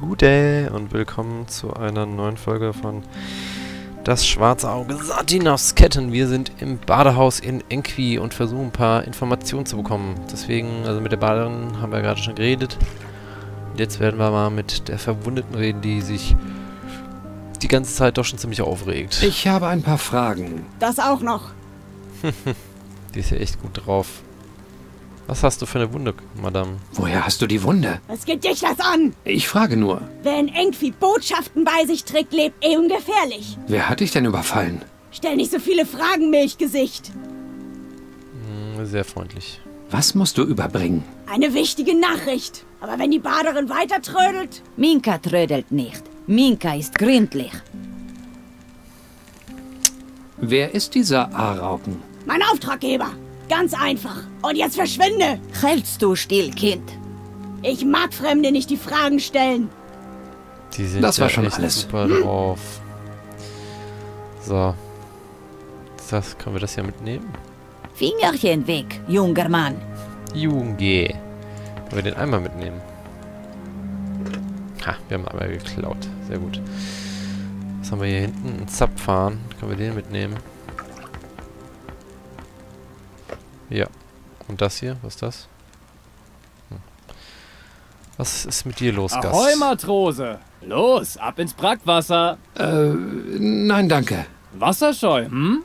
Gute und willkommen zu einer neuen Folge von Das schwarze Auge, Satinavs Ketten. Wir sind im Badehaus in Enqui und versuchen ein paar Informationen zu bekommen. Deswegen, also mit der Baderin haben wir gerade schon geredet. Jetzt werden wir mal mit der Verwundeten reden, die sich die ganze Zeit doch schon ziemlich aufregt. Ich habe ein paar Fragen. Das auch noch. Die ist ja echt gut drauf. Was hast du für eine Wunde, Madame? Woher hast du die Wunde? Was geht dich das an? Ich frage nur. Wer in Enqui Botschaften bei sich trägt, lebt eh ungefährlich. Wer hat dich denn überfallen? Stell nicht so viele Fragen, Milchgesicht. Sehr freundlich. Was musst du überbringen? Eine wichtige Nachricht. Aber wenn die Baderin weiter trödelt... Minka trödelt nicht. Minka ist gründlich. Wer ist dieser Arauken? Mein Auftraggeber. Ganz einfach. Und jetzt verschwinde! Hältst du still, Kind? Ich mag Fremde nicht, die Fragen stellen. Die sind das ja war schon echt alles. Super drauf. So. Das, können wir das ja mitnehmen? Fingerchen weg, junger Mann. Junge. Können wir den Eimer mitnehmen? Ha, wir haben den Eimer geklaut. Sehr gut. Was haben wir hier hinten? Ein Zapfhahn. Können wir den mitnehmen? Ja. Und das hier? Was ist das? Hm. Was ist mit dir los, Gast? Ahoi, Matrose! Los, ab ins Brackwasser! Nein, danke. Wasserscheu, hm?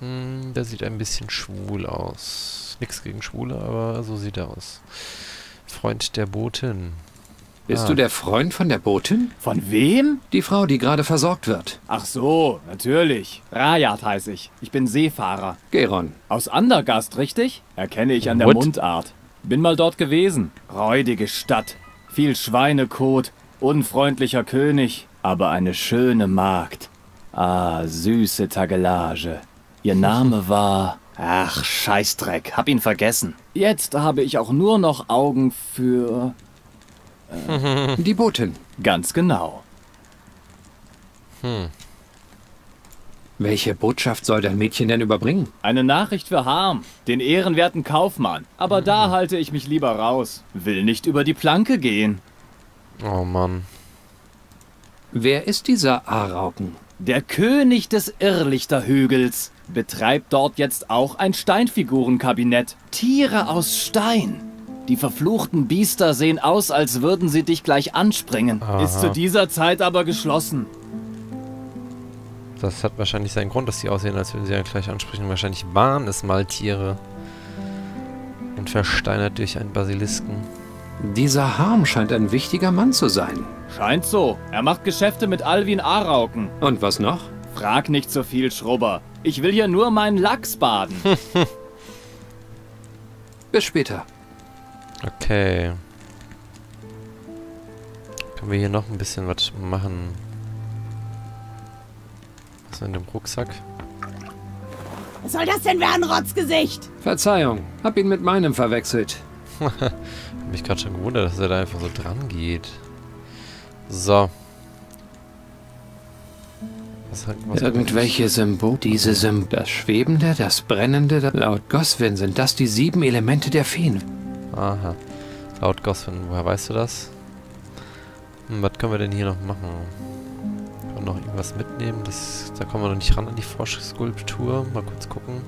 Hm, der sieht ein bisschen schwul aus. Nix gegen Schwule, aber so sieht er aus. Freund der Botin. Bist du der Freund von der Botin? Von wem? Die Frau, die gerade versorgt wird. Ach so, natürlich. Rajaht heiße ich. Ich bin Seefahrer. Geron. Aus Andergast, richtig? Erkenne ich an der Mundart. Bin mal dort gewesen. Räudige Stadt. Viel Schweinekot. Unfreundlicher König. Aber eine schöne Magd. Ah, süße Tagelage. Ihr Name war... Ach, Scheißdreck. Hab ihn vergessen. Jetzt habe ich auch nur noch Augen für... Die Botin. Ganz genau. Hm. Welche Botschaft soll dein Mädchen denn überbringen? Eine Nachricht für Harm, den ehrenwerten Kaufmann. Aber da halte ich mich lieber raus. Will nicht über die Planke gehen. Oh Mann. Wer ist dieser Arauken? Der König des Irrlichterhügels. Betreibt dort jetzt auch ein Steinfigurenkabinett. Tiere aus Stein. Die verfluchten Biester sehen aus, als würden sie dich gleich anspringen. Aha. Ist zu dieser Zeit aber geschlossen. Das hat wahrscheinlich seinen Grund, dass sie aussehen, als würden sie ja gleich ansprechen. Wahrscheinlich waren es mal Tiere. Und versteinert durch einen Basilisken. Dieser Harm scheint ein wichtiger Mann zu sein. Scheint so. Er macht Geschäfte mit Alvin Arauken. Und was noch? Frag nicht so viel, Schrubber. Ich will hier nur meinen Lachs baden. Bis später. Okay. Können wir hier noch ein bisschen was machen? Was ist in dem Rucksack? Was soll das denn werden, Rotzgesicht? Verzeihung, hab ihn mit meinem verwechselt. Hab mich gerade schon gewundert, dass er da einfach so dran geht. So. Was irgendwelche Symbole, das Schwebende, das Brennende, laut Goswin sind das die 7 Elemente der Feen. Aha. Laut Goswin, woher weißt du das? Hm, was können wir denn hier noch machen? Können wir noch irgendwas mitnehmen? Da kommen wir noch nicht ran an die Froschskulptur. Mal kurz gucken.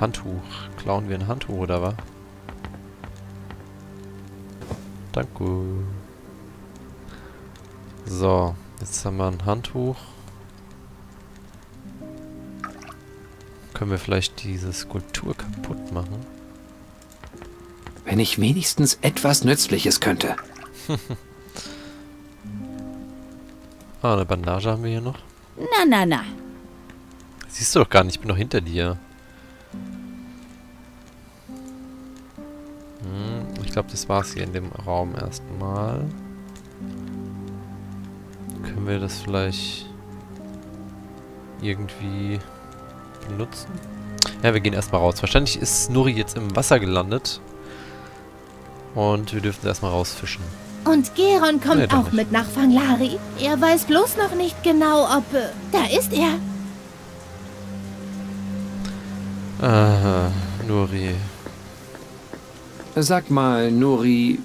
Handtuch. Klauen wir ein Handtuch, oder was? Danke. So, jetzt haben wir ein Handtuch. Können wir vielleicht diese Skulptur kaputt machen? Wenn ich wenigstens etwas Nützliches könnte. Ah, eine Bandage haben wir hier noch. Na. Siehst du doch gar nicht, ich bin doch hinter dir. Hm, ich glaube, das war's hier in dem Raum erstmal. Können wir das vielleicht irgendwie... benutzen. Ja, wir gehen erstmal raus. Wahrscheinlich ist Nuri jetzt im Wasser gelandet. Und wir dürfen erstmal rausfischen. Und Geron kommt auch mit nach Fanglari. Er weiß bloß noch nicht genau, ob... Da ist er. Aha, Nuri. Sag mal, Nuri...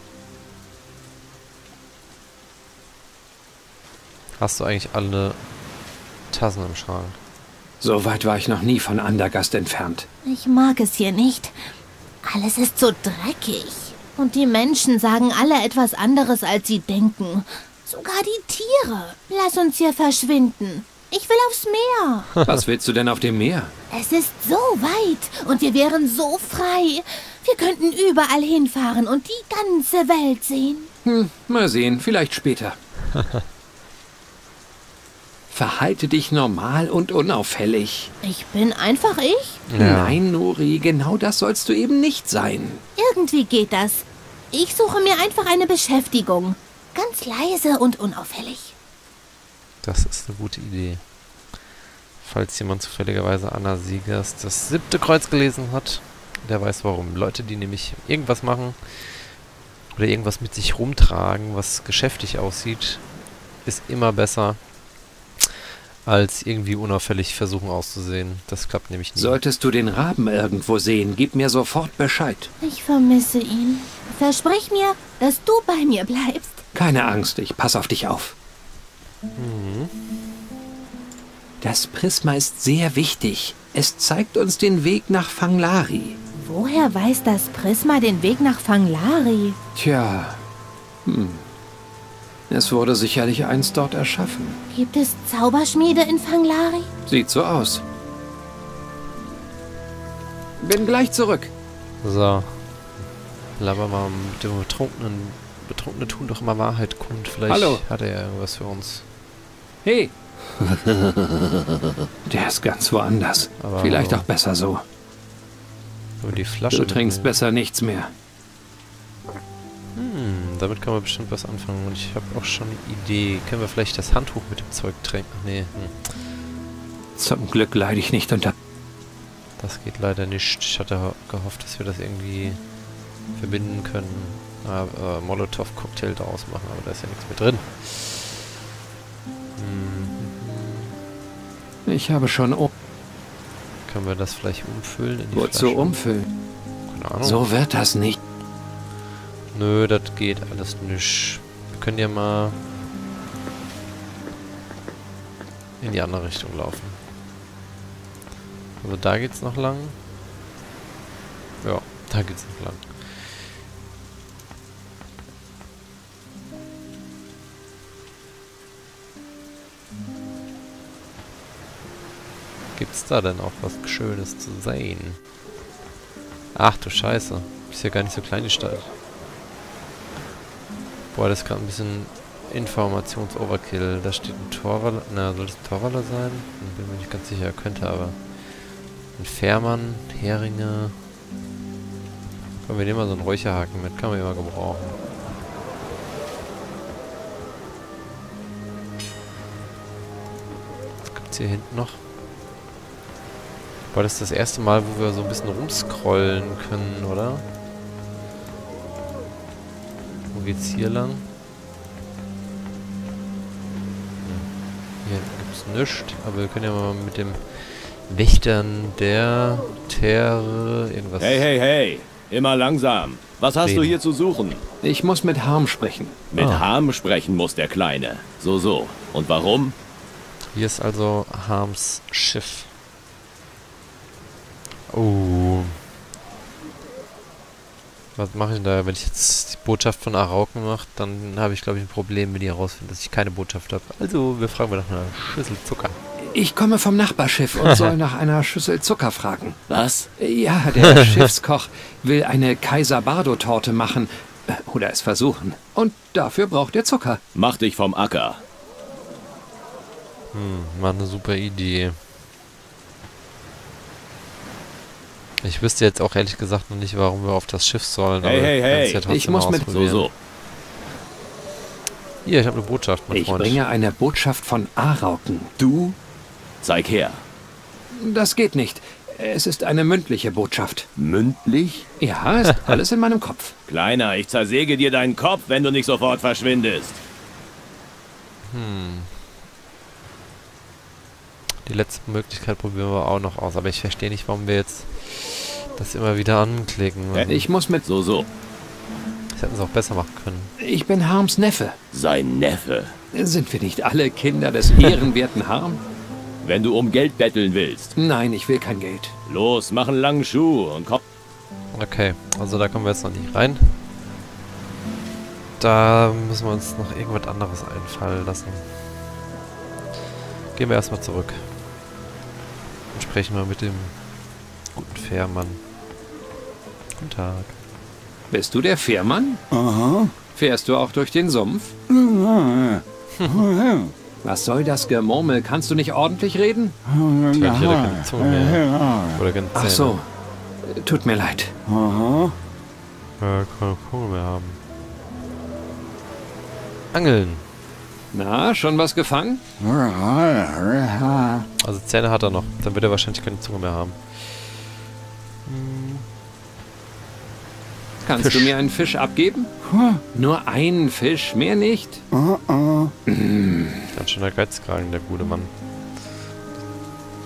Hast du eigentlich alle Tassen im Schrank? So weit war ich noch nie von Andergast entfernt. Ich mag es hier nicht. Alles ist so dreckig. Und die Menschen sagen alle etwas anderes, als sie denken. Sogar die Tiere. Lass uns hier verschwinden. Ich will aufs Meer. Was willst du denn auf dem Meer? Es ist so weit und wir wären so frei. Wir könnten überall hinfahren und die ganze Welt sehen. Hm, mal sehen, vielleicht später. Verhalte dich normal und unauffällig. Ich bin einfach ich? Ja. Nein, Nuri, genau das sollst du eben nicht sein. Irgendwie geht das. Ich suche mir einfach eine Beschäftigung. Ganz leise und unauffällig. Das ist eine gute Idee. Falls jemand zufälligerweise Anna Siegers das siebte Kreuz gelesen hat, der weiß warum. Leute, die nämlich irgendwas machen oder irgendwas mit sich rumtragen, was geschäftig aussieht, ist immer besser, als irgendwie unauffällig versuchen auszusehen. Das klappt nämlich nicht. Solltest du den Raben irgendwo sehen, gib mir sofort Bescheid. Ich vermisse ihn. Versprich mir, dass du bei mir bleibst. Keine Angst, ich pass auf dich auf. Mhm. Das Prisma ist sehr wichtig. Es zeigt uns den Weg nach Fanglari. Woher weiß das Prisma den Weg nach Fanglari? Tja, es wurde sicherlich einst dort erschaffen. Gibt es Zauberschmiede in Fanglari? Sieht so aus. Bin gleich zurück. So. Laber mal mit dem Betrunkenen. Betrunkene tun doch immer Wahrheit kund. Vielleicht Hallo. Hat er ja irgendwas für uns. Hey! Der ist ganz woanders. Aber vielleicht auch besser so. Nur die Flasche. Du trinkst besser nichts mehr. Damit kann man bestimmt was anfangen. Und ich habe auch schon eine Idee. Können wir vielleicht das Handtuch mit dem Zeug trinken? Nee. Zum Glück leide ich nicht unter... Das geht leider nicht. Ich hatte gehofft, dass wir das irgendwie verbinden können. Aber Molotow-Cocktail daraus machen. Aber da ist ja nichts mehr drin. Ich habe schon... Können wir das vielleicht umfüllen? In die Wozu umfüllen? Keine Ahnung. So wird das nicht. Nö, das geht alles nicht. Wir können ja mal in die andere Richtung laufen. Also da geht's noch lang. Ja, da geht's noch lang. Gibt's da denn auch was Schönes zu sehen? Ach du Scheiße. Ist ja gar nicht so klein die Stadt. Boah, das ist gerade ein bisschen Informations-Overkill. Da steht ein Torwaller. Na, soll das ein Torwaller sein? Bin mir nicht ganz sicher. Könnte aber. Ein Fährmann, Heringe. Können wir nehmen mal so einen Räucherhaken mit. Kann man immer gebrauchen. Was gibt's hier hinten noch? Boah, das ist das erste Mal, wo wir so ein bisschen rumscrollen können, oder? Wo geht's hier lang? Hier gibt's nichts, aber wir können ja mal mit dem Wächtern der Terre irgendwas... Hey, hey, hey! Immer langsam! Was hast du hier zu suchen? Ich muss mit Harm sprechen. Mit Harm sprechen muss der Kleine. So, so. Und warum? Hier ist also Harms Schiff. Oh... Was mache ich denn da? Wenn ich jetzt die Botschaft von Arauken mache, dann habe ich, glaube ich, ein Problem, wenn die herausfinden, dass ich keine Botschaft habe. Also, wir fragen mal nach einer Schüssel Zucker. Ich komme vom Nachbarschiff und soll nach einer Schüssel Zucker fragen. Was? Ja, der Schiffskoch will eine Kaiser-Bardo-Torte machen. Oder es versuchen. Und dafür braucht er Zucker. Mach dich vom Acker. War eine super Idee. Ich wüsste jetzt auch ehrlich gesagt noch nicht, warum wir auf das Schiff sollen. Hey, aber ich muss mit so. Hier, ich habe eine Botschaft, mein Freund. Ich bringe eine Botschaft von Arauken. Du? Zeig her. Das geht nicht. Es ist eine mündliche Botschaft. Mündlich? Ja, ist alles in meinem Kopf. Kleiner, ich zersäge dir deinen Kopf, wenn du nicht sofort verschwindest. Die letzte Möglichkeit probieren wir auch noch aus, aber ich verstehe nicht, warum wir jetzt Das immer wieder anklicken. Mann. Ich muss mit... So. Das hätten sie auch besser machen können. Ich bin Harms Neffe. Sein Neffe? Sind wir nicht alle Kinder des ehrenwerten Harm? Wenn du um Geld betteln willst. Nein, ich will kein Geld. Los, mach einen langen Schuh und komm. Okay, also da kommen wir jetzt noch nicht rein. Da müssen wir uns noch irgendwas anderes einfallen lassen. Gehen wir erstmal zurück. Und sprechen wir mit dem guten Fährmann. Guten Tag. Bist du der Fährmann? Aha. Fährst du auch durch den Sumpf? Was soll das Gemurmel? Kannst du nicht ordentlich reden? Ich hätte keine Zunge mehr. Oder keine Zähne. Ach so. Tut mir leid. Aha. Keine Zunge mehr haben. Angeln. Na, schon was gefangen? Also Zähne hat er noch. Dann wird er wahrscheinlich keine Zunge mehr haben. Kannst du mir einen Fisch abgeben? Nur einen Fisch, mehr nicht. Ganz schöner Geizkragen, der gute Mann.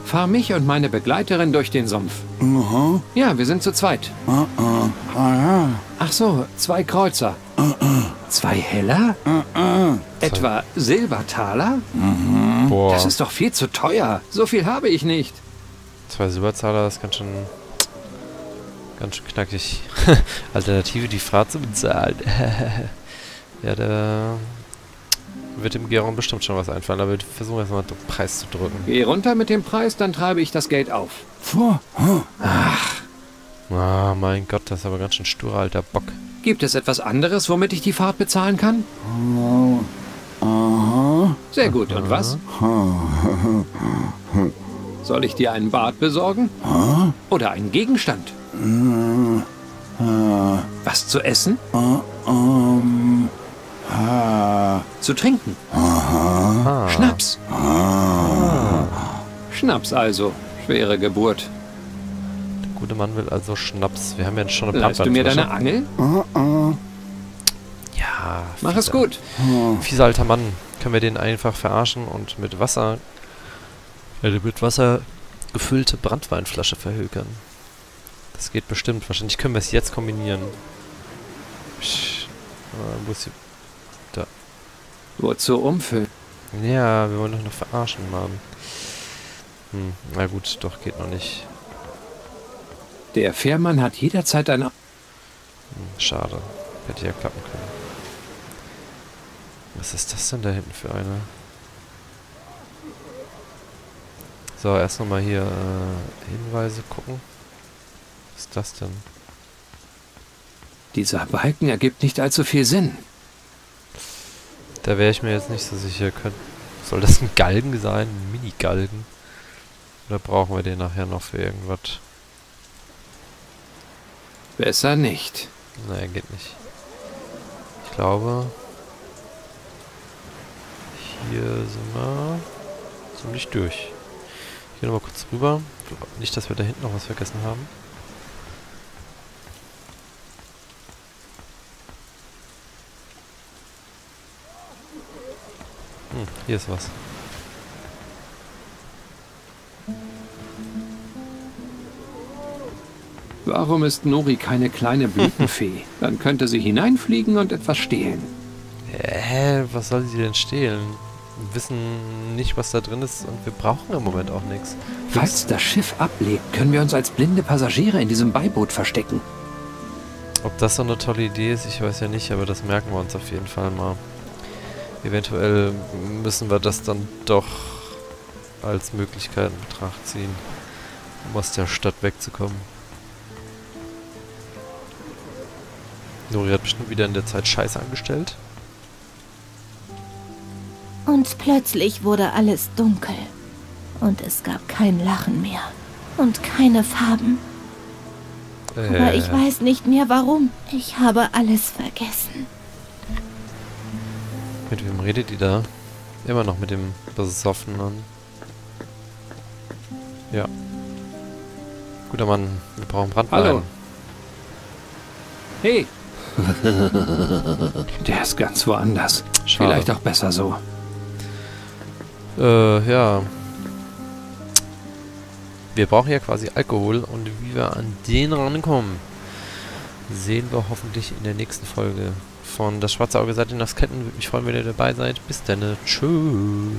Fahr mich und meine Begleiterin durch den Sumpf. Ja, wir sind zu zweit. Ach so, 2 Kreuzer. 2 Heller? Etwa Silbertaler? Boah. Das ist doch viel zu teuer. So viel habe ich nicht. 2 Silbertaler ist ganz schön knackig. Alternative, die Fahrt zu bezahlen. Ja, da wird dem Geron bestimmt schon was einfallen, aber wir versuchen erstmal den Preis zu drücken. Geh runter mit dem Preis, dann treibe ich das Geld auf. Ach. Ah, mein Gott, das ist aber ganz schön sturer alter Bock. Gibt es etwas anderes, womit ich die Fahrt bezahlen kann? Sehr gut, und was? Soll ich dir einen Bart besorgen? Oder einen Gegenstand? Was zu essen? Zu trinken? Schnaps. Schnaps also. Schwere Geburt. Der gute Mann will also Schnaps. Wir haben ja schon eine Pappe. Leihst du mir deine Angel? Ja. Mach es gut. Fieser alter Mann. Können wir den einfach verarschen und mit Wasser gefüllte Brandweinflasche verhökern? Das geht bestimmt. Wahrscheinlich können wir es jetzt kombinieren. Wo ist die... Da. Wozu umfüllen? Ja, wir wollen doch noch verarschen, Mann. Na gut, doch, geht noch nicht. Der Fährmann hat jederzeit eine... schade. Hätte ja klappen können. Was ist das denn da hinten für eine? So, erst nochmal hier Hinweise gucken. Was ist das denn? Dieser Balken ergibt nicht allzu viel Sinn. Da wäre ich mir jetzt nicht so sicher. Soll das ein Galgen sein? Ein Mini-Galgen? Oder brauchen wir den nachher noch für irgendwas? Besser nicht. Naja, geht nicht. Ich glaube... Hier sind wir... Sind nicht durch. Ich gehe nochmal kurz rüber. Nicht, dass wir da hinten noch was vergessen haben. Hier ist was. Warum ist Nuri keine kleine Blütenfee? Dann könnte sie hineinfliegen und etwas stehlen. Hä, was soll sie denn stehlen? Wir wissen nicht, was da drin ist und wir brauchen im Moment auch nichts. Falls das Schiff ablegt, können wir uns als blinde Passagiere in diesem Beiboot verstecken. Ob das so eine tolle Idee ist, ich weiß ja nicht, aber das merken wir uns auf jeden Fall mal. Eventuell müssen wir das dann doch als Möglichkeit in Betracht ziehen, um aus der Stadt wegzukommen. Nuri hat bestimmt wieder in der Zeit Scheiß angestellt. Und plötzlich wurde alles dunkel. Und es gab kein Lachen mehr. Und keine Farben. Aber ich weiß nicht mehr warum. Ich habe alles vergessen. Mit wem redet ihr da? Immer noch mit dem Besoffenen. Ja. Guter Mann, wir brauchen Brandwein. Hallo. Hey. Der ist ganz woanders. Schade. Vielleicht auch besser so. Ja. Wir brauchen ja quasi Alkohol und wie wir an den rankommen, sehen wir hoffentlich in der nächsten Folge von Das schwarze Auge, Satinavs Ketten. Würde mich freuen, wenn ihr dabei seid. Bis dann. Tschö.